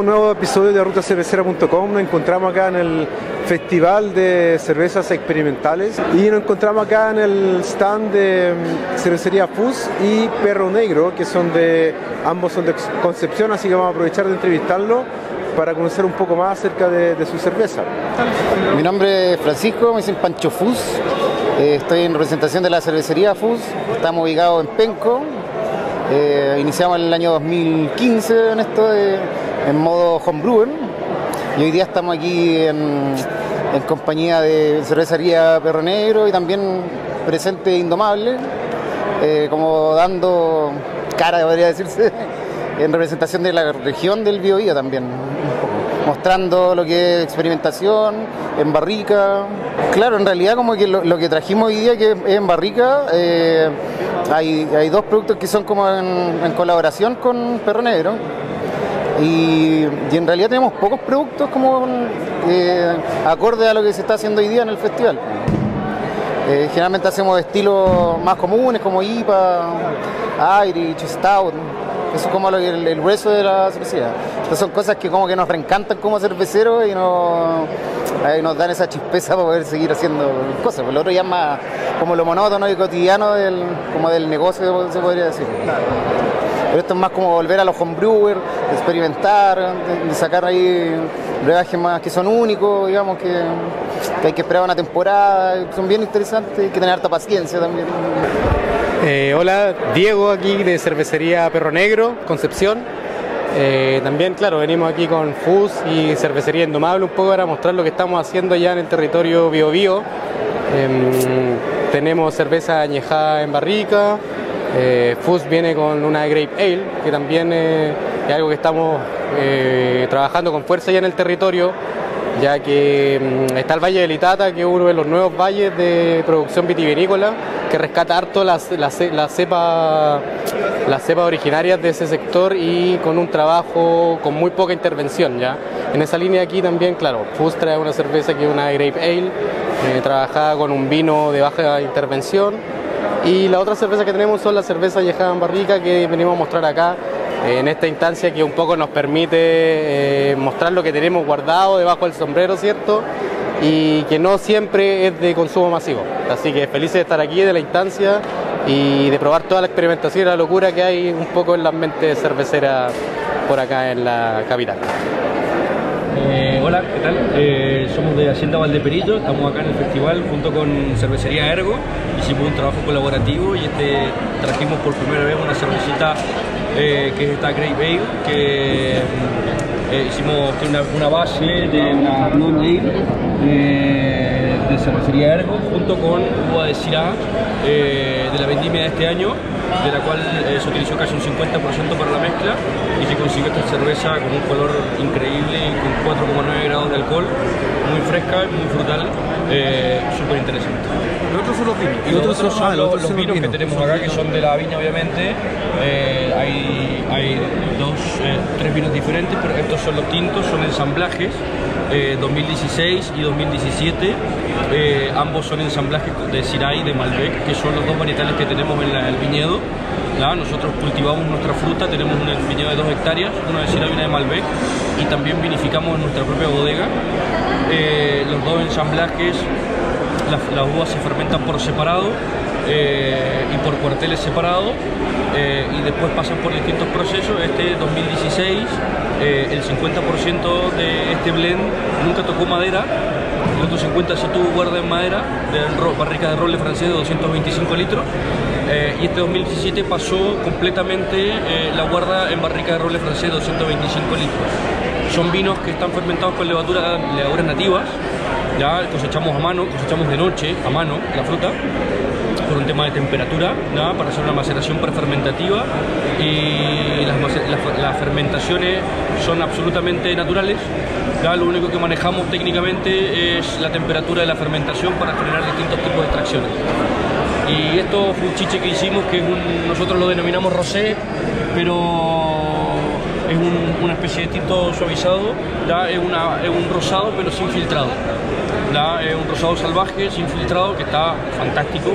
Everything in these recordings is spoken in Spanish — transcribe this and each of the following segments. un nuevo episodio de RutaCcervecera.com. Nos encontramos acá en el Festival de Cervezas Experimentales y nos encontramos acá en el stand de cervecería FUS y Perro Negro, que son de ambos son de Concepción, así que vamos a aprovechar de entrevistarlo para conocer un poco más acerca de su cerveza. Mi nombre es Francisco, me dicen Pancho FUS. Estoy en representación de la cervecería FUS. Estamos ubicados en Penco. Iniciamos el año 2015 en esto en modo homebrewer, y hoy día estamos aquí en compañía de cervecería Perro Negro y también presente Indomable, como dando cara, podría decirse, en representación de la región del Biobío también, mostrando lo que es experimentación en barrica. Claro, en realidad como que lo que trajimos hoy día, que es en barrica, hay dos productos que son como en colaboración con Perro Negro, y en realidad tenemos pocos productos como acorde a lo que se está haciendo hoy día en el festival. Generalmente hacemos estilos más comunes como IPA, Irish, Stout, eso es como el grueso de la cervecería. Entonces son cosas que como que nos reencantan como cerveceros y nos dan esa chispeza para poder seguir haciendo cosas. Pero lo otro ya es más como lo monótono y cotidiano como del negocio, se podría decir. Pero esto es más como volver a los homebrewers, experimentar, de sacar ahí brebajes más que son únicos, digamos, que hay que esperar una temporada, son bien interesantes, hay que tener harta paciencia también. Hola, Diego aquí de cervecería Perro Negro, Concepción. También, claro, venimos aquí con FUS y cervecería Indomable un poco para mostrar lo que estamos haciendo allá en el territorio Biobío. Tenemos cerveza añejada en barrica. FUS viene con una grepeil, que también es algo que estamos trabajando con fuerza allá en el territorio, ya que está el Valle de Itata, que es uno de los nuevos valles de producción vitivinícola, que rescata harto las cepas originarias de ese sector y con un trabajo con muy poca intervención, ¿ya? En esa línea aquí también, claro, FUS trae una cerveza que es una Grape Ale, trabajada con un vino de baja intervención, y la otra cerveza que tenemos son las cervezas añejadas en barrica que venimos a mostrar acá, en esta instancia que un poco nos permite mostrar lo que tenemos guardado debajo del sombrero, ¿cierto? Y que no siempre es de consumo masivo. Así que felices de estar aquí, de la instancia, y de probar toda la experimentación y la locura que hay un poco en las mentes cerveceras por acá en la capital. Hola, ¿qué tal? Somos de Hacienda Valdeperito, estamos acá en el festival junto con cervecería Ergo. Hicimos un trabajo colaborativo y trajimos por primera vez una cervecita que es esta Great Bay, que hicimos una base de una Blue Lake de cervecería Ergo junto con uva de Syrah de la vendimia de este año, de la cual se utilizó casi un 50% para la mezcla y se consiguió esta cerveza con un color increíble, con 4,9 grados de alcohol, muy fresca, muy frutal, súper interesante. ¿Y otros son los vinos? Y otros son los vinos que tenemos acá, que son de la viña obviamente. Hay tres vinos diferentes, pero estos son los tintos, son ensamblajes 2016 y 2017, ambos son ensamblajes de Siray y de Malbec, que son los dos varietales que tenemos en el viñedo. ¿Ya? Nosotros cultivamos nuestra fruta, tenemos un viñedo de 2 hectáreas, una de Siray y una de Malbec, y también vinificamos en nuestra propia bodega. Los dos ensamblajes, las uvas se fermentan por separado y por cuarteles separados, y después pasan por distintos procesos. Este 2016, el 50% de este blend nunca tocó madera, el otro 50% se tuvo guarda en madera, de barrica de roble francés de 225 litros, y este 2017 pasó completamente la guarda en barrica de roble francés de 225 litros. Son vinos que están fermentados con levaduras nativas, ya cosechamos a mano, cosechamos de noche a mano la fruta, por un tema de temperatura, ¿no? Para hacer una maceración prefermentativa, y las fermentaciones son absolutamente naturales, ¿no? Lo único que manejamos técnicamente es la temperatura de la fermentación para generar distintos tipos de extracciones. Y esto fue un chiche que hicimos, que es nosotros lo denominamos rosé, pero es una especie de tinto suavizado, ¿no? Es un rosado pero sin filtrado. ¿No? Es un rosado salvaje sin filtrado que está fantástico,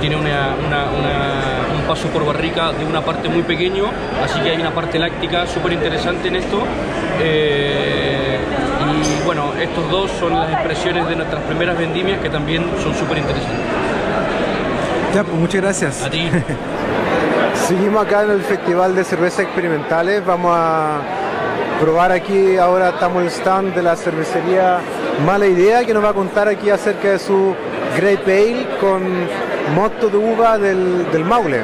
tiene una un paso por barrica de una parte muy pequeño, así que hay una parte láctica súper interesante en esto. Y bueno, estos dos son las expresiones de nuestras primeras vendimias que también son súper interesantes. Ya, pues muchas gracias. A ti. Seguimos acá en el Festival de Cervezas Experimentales. Vamos a probar aquí, ahora estamos en el stand de la cervecería Mala Idea, que nos va a contar aquí acerca de su Great Bay con mosto de uva del Maule.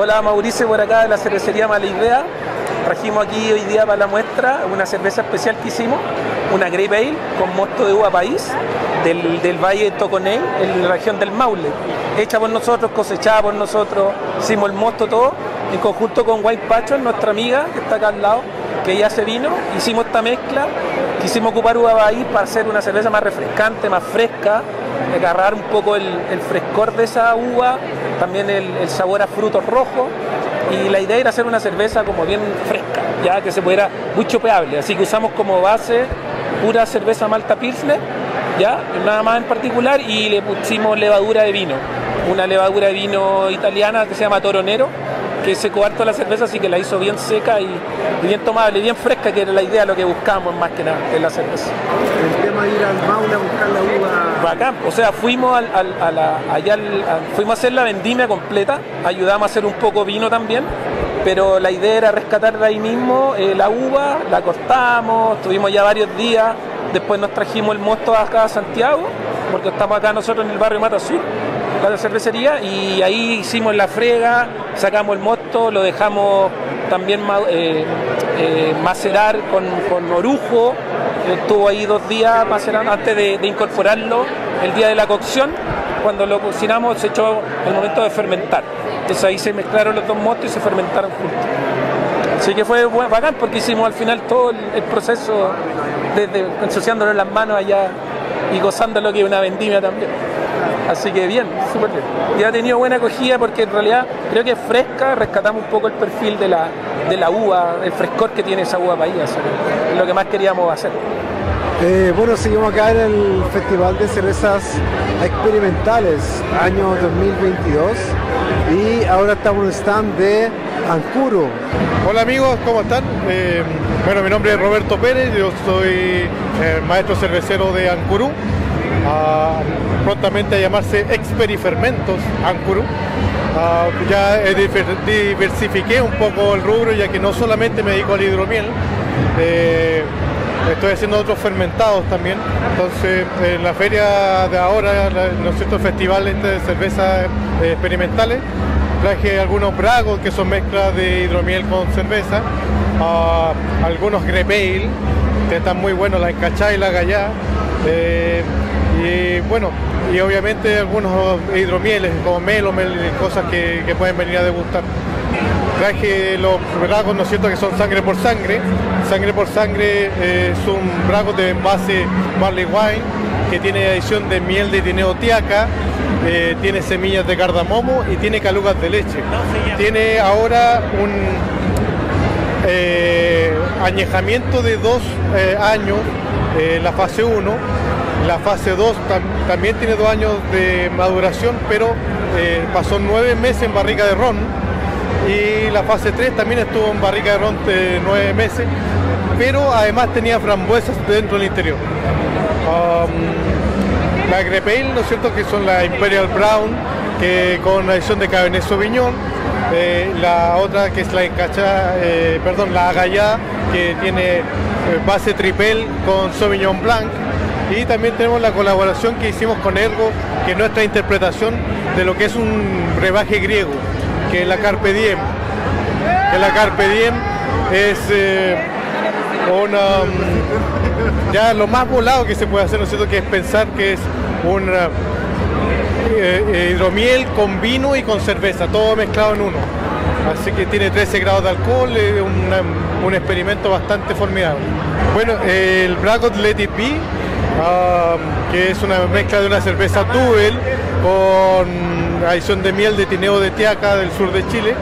Hola, Mauricio, por acá de la cervecería Mala Idea. Trajimos aquí hoy día para la muestra una cerveza especial que hicimos, una Great Bay con mosto de uva país del Valle de Toconé, en la región del Maule, hecha por nosotros, cosechada por nosotros, hicimos el mosto todo, en conjunto con White Patron, nuestra amiga que está acá al lado, que ya se vino, hicimos esta mezcla, quisimos ocupar uva país para hacer una cerveza más refrescante, más fresca, agarrar un poco el frescor de esa uva, también el sabor a frutos rojos, y la idea era hacer una cerveza como bien fresca, ya que se pudiera, muy chopeable, así que usamos como base pura cerveza malta pilsner, ya, nada más en particular, y le pusimos levadura de vino, una levadura de vino italiana que se llama Toronero, que secó harto la cerveza, así que la hizo bien seca y bien tomable, bien fresca, que era la idea, lo que buscamos más que nada en la cerveza. El tema de ir al Maule a buscar la uva... Bacán, o sea, fuimos fuimos a hacer la vendimia completa, ayudamos a hacer un poco vino también, pero la idea era rescatarla ahí mismo, la uva, la cortamos, estuvimos ya varios días, después nos trajimos el mosto acá a Santiago, porque estamos acá nosotros en el barrio Mata Sur, la cervecería, y ahí hicimos la frega, sacamos el mosto, lo dejamos también macerar con orujo, estuvo ahí 2 días macerando antes de incorporarlo el día de la cocción. Cuando lo cocinamos se echó el momento de fermentar, entonces ahí se mezclaron los dos mostos y se fermentaron juntos, así que fue bacán porque hicimos al final todo el proceso desde ensuciándonos las manos allá y gozando lo que es una vendimia también. Así que bien, súper bien. Y ha tenido buena acogida porque en realidad creo que es fresca, rescatamos un poco el perfil de la uva, el frescor que tiene esa uva país, es lo que más queríamos hacer. Bueno, seguimos acá en el Festival de Cervezas Experimentales, año 2022, y ahora estamos en un stand de Ankuru. Hola amigos, ¿cómo están? Bueno, mi nombre es Roberto Pérez, yo soy maestro cervecero de Ankuru. Prontamente a llamarse Experifermentos Ankuru. Ya diversifiqué un poco el rubro, ya que no solamente me dedico al hidromiel, estoy haciendo otros fermentados también. Entonces, en la feria de ahora, nuestros festivales de cervezas experimentales, traje algunos braggots, que son mezclas de hidromiel con cerveza, algunos grepeil, que están muy buenos, la encachá y la gallá, y bueno, y obviamente algunos hidromieles como mel, cosas que pueden venir a degustar. Traje los braggots, ¿no es cierto?, que son sangre por sangre. Sangre por sangre es un braggot de envase barley wine que tiene adición de miel de tineo tiaca, tiene semillas de cardamomo y tiene calugas de leche. Tiene ahora un añejamiento de 2 años, la fase 1, la fase 2 también tiene 2 años de maduración, pero pasó 9 meses en barrica de ron, y la fase 3 también estuvo en barrica de ron de 9 meses, pero además tenía frambuesas dentro del interior. La grepeil, ¿no es cierto?, que son la Imperial Brown, que con la adición de Cabernet Sauvignon, la otra que es la encachá, la agallá, que tiene base tripel con Sauvignon Blanc, y también tenemos la colaboración que hicimos con Ergo, que es nuestra interpretación de lo que es un brebaje griego, que es la Carpe Diem. Que la Carpe Diem es ya lo más volado que se puede hacer, ¿no es cierto?, que es pensar que es una hidromiel con vino y con cerveza, todo mezclado en uno. Así que tiene 13 grados de alcohol, un experimento bastante formidable. Bueno, el braggot Let It Be, que es una mezcla de una cerveza Duvel con adición de miel de tineo de tiaca del sur de Chile.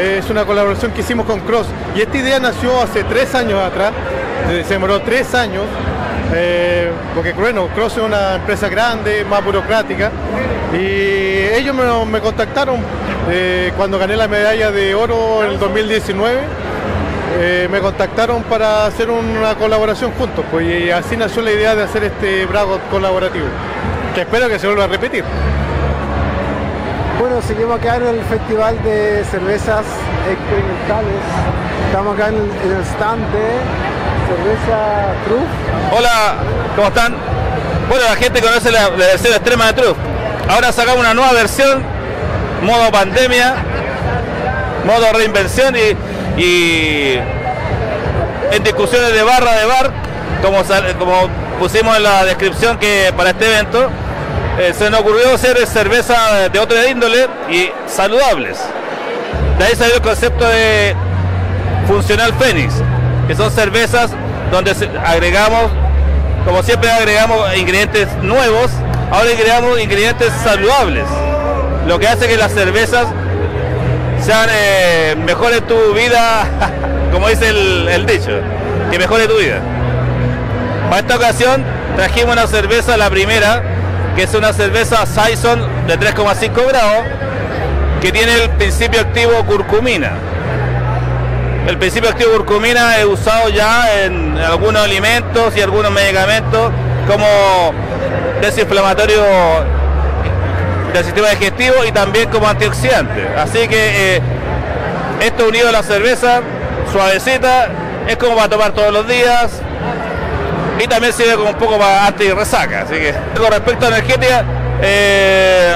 Es una colaboración que hicimos con Cross, y esta idea nació hace 3 años atrás, se demoró 3 años, porque bueno, Cross es una empresa grande, más burocrática, y ellos me contactaron cuando gané la medalla de oro en el 2019, me contactaron para hacer una colaboración juntos, pues, y así nació la idea de hacer este braggot colaborativo, que espero que se vuelva a repetir. Bueno, seguimos acá en el Festival de Cervezas Experimentales. Estamos acá en el stand de cerveza Truf. Hola, ¿cómo están? Bueno, la gente conoce la versión extrema de Truf. Ahora sacamos una nueva versión, modo pandemia, modo reinvención y en discusiones de barra de bar, como pusimos en la descripción que para este evento. Se nos ocurrió hacer cerveza de otra índole y saludables. De ahí salió el concepto de Funcional Fénix, que son cervezas donde agregamos, como siempre agregamos ingredientes nuevos, ahora agregamos ingredientes saludables, lo que hace que las cervezas sean mejor en tu vida, como dice el dicho, que mejore tu vida. Para esta ocasión trajimos una cerveza, la primera, que es una cerveza saison de 3,5 grados que tiene el principio activo curcumina. El principio activo curcumina es usado ya en algunos alimentos y algunos medicamentos como desinflamatorio del sistema digestivo y también como antioxidante. Así que esto unido a la cerveza suavecita es como para tomar todos los días. Y también sirve como un poco para anti-resaca, así que... Con respecto a energética,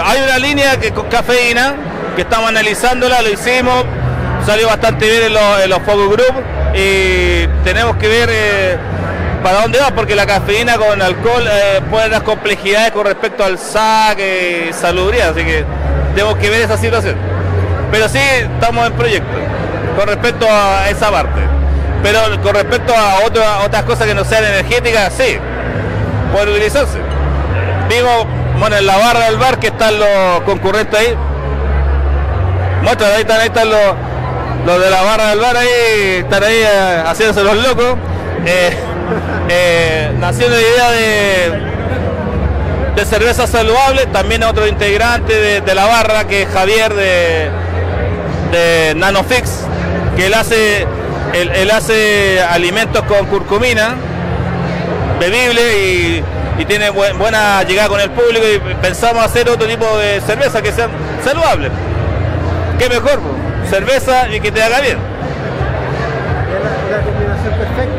hay una línea que con cafeína, que estamos analizándola, lo hicimos, salió bastante bien en los focus group, y tenemos que ver para dónde va, porque la cafeína con alcohol puede dar complejidades con respecto al SAC y salubridad, así que tenemos que ver esa situación. Pero sí, estamos en proyecto, con respecto a esa parte. Pero con respecto a otras cosas que no sean energéticas, sí, pueden utilizarse. Digo, bueno, en la barra del bar que están los concurrentes ahí. Muestran, ahí están los de la barra del bar, ahí están ahí haciéndose los locos. Nació la idea de cerveza saludable, también otro integrante de la barra, que es Javier de Nanofix, que él hace... Él hace alimentos con curcumina, bebible y tiene buena llegada con el público, y pensamos hacer otro tipo de cerveza que sean saludables. ¿Qué mejor? Cerveza y que te haga bien.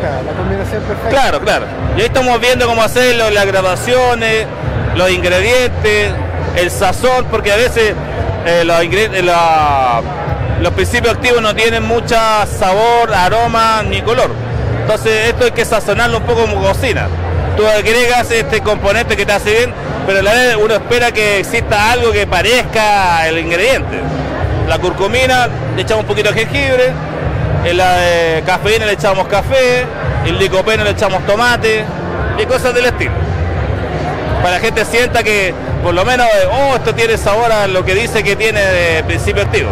Es la combinación perfecta. Claro. Y ahí estamos viendo cómo hacerlo, las grabaciones, los ingredientes, el sazón, porque a veces los principios activos no tienen mucho sabor, aroma ni color. Entonces esto hay que sazonarlo un poco como cocina. Tú agregas este componente que te hace bien, pero a la vez uno espera que exista algo que parezca el ingrediente. La curcumina le echamos un poquito de jengibre, en la de cafeína le echamos café, el licopeno le echamos tomate y cosas del estilo. Para que la gente sienta que por lo menos, esto tiene sabor a lo que dice que tiene de principio activo.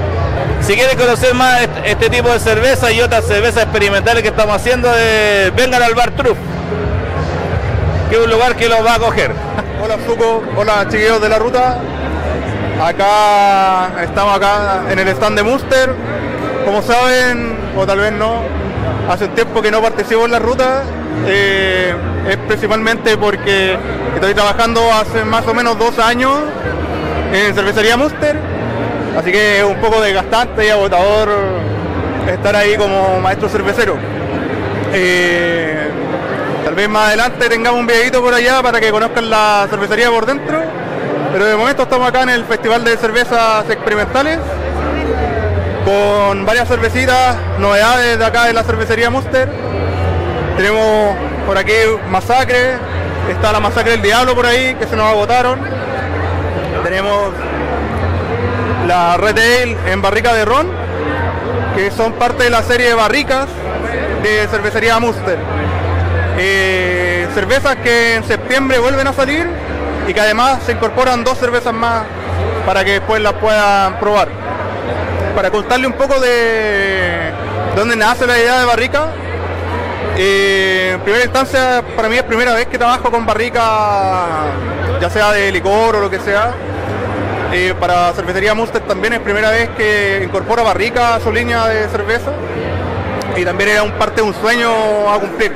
Si quieren conocer más este tipo de cerveza y otras cervezas experimentales que estamos haciendo, vengan al bar Truf, que es un lugar que los va a acoger. Hola Zuko, hola chiquillos de la ruta. Estamos acá en el stand de Muster. Como saben, o tal vez no, hace un tiempo que no participo en la ruta. Es principalmente porque estoy trabajando hace más o menos 2 años en cervecería Muster. Así que es un poco desgastante y agotador estar ahí como maestro cervecero. Tal vez más adelante tengamos un videito por allá para que conozcan la cervecería por dentro. Pero de momento estamos acá en el Festival de Cervezas Experimentales con varias cervecitas, novedades de acá de la cervecería Muster. Tenemos por aquí Masacre, está la Masacre del Diablo por ahí, que se nos agotaron. Tenemos la Red Ale en barrica de ron, que son parte de la serie de barricas de cervecería Muster. Cervezas que en septiembre vuelven a salir y que además se incorporan 2 cervezas más para que después las puedan probar. Para contarle un poco de dónde nace la idea de barrica, En primera instancia, para mí es primera vez que trabajo con barrica, ya sea de licor o lo que sea. Para cervecería Muster también es primera vez que incorpora barrica a su línea de cerveza, y también era parte de un sueño a cumplir.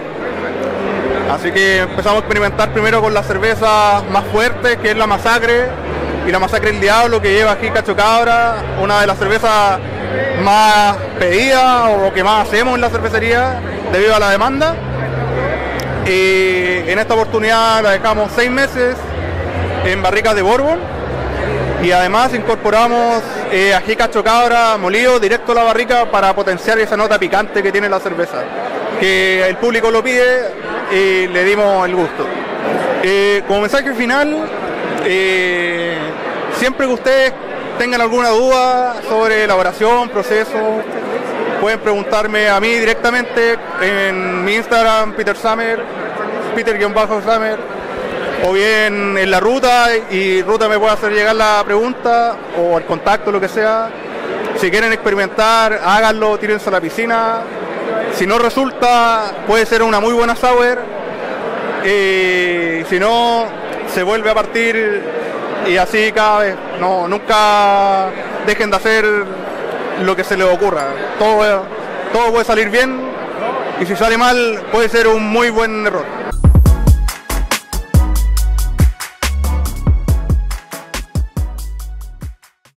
Así que empezamos a experimentar primero con las cervezas más fuertes, que es la Masacre y la Masacre del Diablo, que lleva aquí Cacho Cabra, una de las cervezas más pedidas o que más hacemos en la cervecería debido a la demanda. Y en esta oportunidad la dejamos 6 meses en barricas de Bourbon, y además incorporamos ají Cacho Cabra molido directo a la barrica para potenciar esa nota picante que tiene la cerveza, que el público lo pide y le dimos el gusto. Como mensaje final, siempre que ustedes tengan alguna duda sobre elaboración, proceso, pueden preguntarme a mí directamente en mi Instagram, Peter Summer, Peter_Summer, o bien en la ruta, y ruta me puede hacer llegar la pregunta o el contacto, lo que sea. Si quieren experimentar, háganlo, tírense a la piscina. Si no resulta, puede ser una muy buena sour. Si no, se vuelve a partir, y así cada vez. No, nunca dejen de hacer lo que se les ocurra. Todo puede salir bien, y si sale mal, puede ser un muy buen error.